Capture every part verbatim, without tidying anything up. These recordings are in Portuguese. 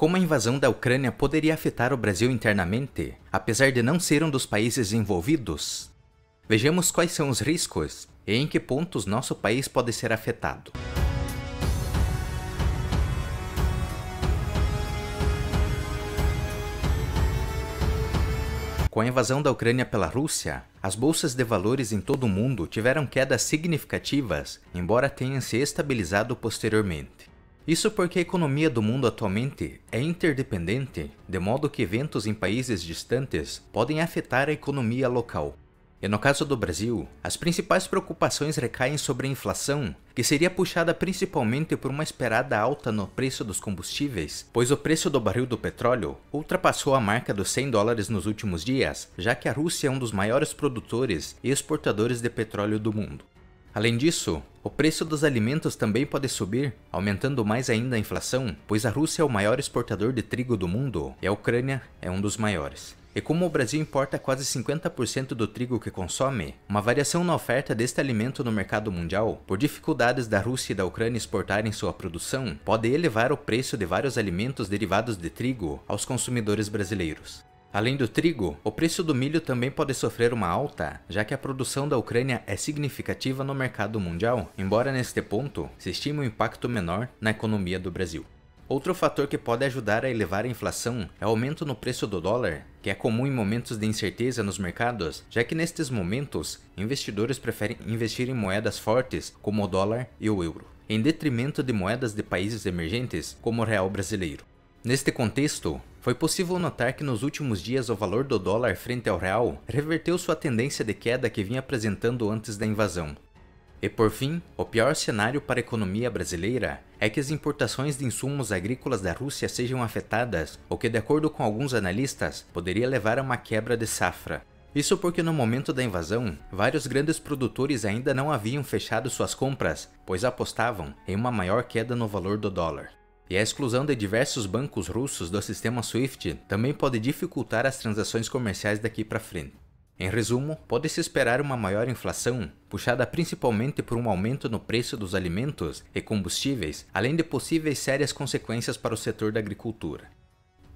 Como a invasão da Ucrânia poderia afetar o Brasil internamente, apesar de não ser um dos países envolvidos? Vejamos quais são os riscos e em que pontos nosso país pode ser afetado. Com a invasão da Ucrânia pela Rússia, as bolsas de valores em todo o mundo tiveram quedas significativas, embora tenham se estabilizado posteriormente. Isso porque a economia do mundo atualmente é interdependente, de modo que eventos em países distantes podem afetar a economia local. E no caso do Brasil, as principais preocupações recaem sobre a inflação, que seria puxada principalmente por uma esperada alta no preço dos combustíveis, pois o preço do barril do petróleo ultrapassou a marca dos cem dólares nos últimos dias, já que a Rússia é um dos maiores produtores e exportadores de petróleo do mundo. Além disso, o preço dos alimentos também pode subir, aumentando mais ainda a inflação, pois a Rússia é o maior exportador de trigo do mundo e a Ucrânia é um dos maiores. E como o Brasil importa quase cinquenta por cento do trigo que consome, uma variação na oferta deste alimento no mercado mundial, por dificuldades da Rússia e da Ucrânia exportarem sua produção, pode elevar o preço de vários alimentos derivados de trigo aos consumidores brasileiros. Além do trigo, o preço do milho também pode sofrer uma alta, já que a produção da Ucrânia é significativa no mercado mundial, embora neste ponto se estime um impacto menor na economia do Brasil. Outro fator que pode ajudar a elevar a inflação é o aumento no preço do dólar, que é comum em momentos de incerteza nos mercados, já que nestes momentos, investidores preferem investir em moedas fortes como o dólar e o euro, em detrimento de moedas de países emergentes como o real brasileiro. Neste contexto, foi possível notar que nos últimos dias o valor do dólar frente ao real reverteu sua tendência de queda que vinha apresentando antes da invasão. E por fim, o pior cenário para a economia brasileira é que as importações de insumos agrícolas da Rússia sejam afetadas, o que, de acordo com alguns analistas, poderia levar a uma quebra de safra. Isso porque no momento da invasão, vários grandes produtores ainda não haviam fechado suas compras, pois apostavam em uma maior queda no valor do dólar. E a exclusão de diversos bancos russos do sistema SWIFT também pode dificultar as transações comerciais daqui para frente. Em resumo, pode-se esperar uma maior inflação, puxada principalmente por um aumento no preço dos alimentos e combustíveis, além de possíveis sérias consequências para o setor da agricultura.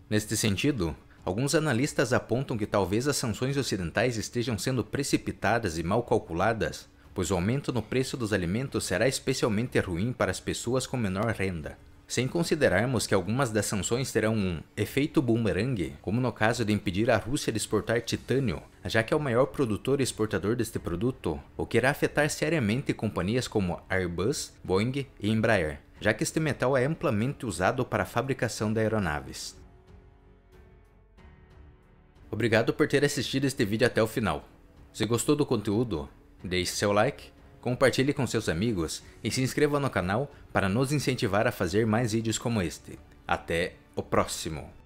Neste sentido, alguns analistas apontam que talvez as sanções ocidentais estejam sendo precipitadas e mal calculadas, pois o aumento no preço dos alimentos será especialmente ruim para as pessoas com menor renda. Sem considerarmos que algumas das sanções terão um efeito bumerangue, como no caso de impedir a Rússia de exportar titânio, já que é o maior produtor e exportador deste produto, o que irá afetar seriamente companhias como Airbus, Boeing e Embraer, já que este metal é amplamente usado para a fabricação de aeronaves. Obrigado por ter assistido este vídeo até o final. Se gostou do conteúdo, deixe seu like, compartilhe com seus amigos e se inscreva no canal para nos incentivar a fazer mais vídeos como este. Até o próximo!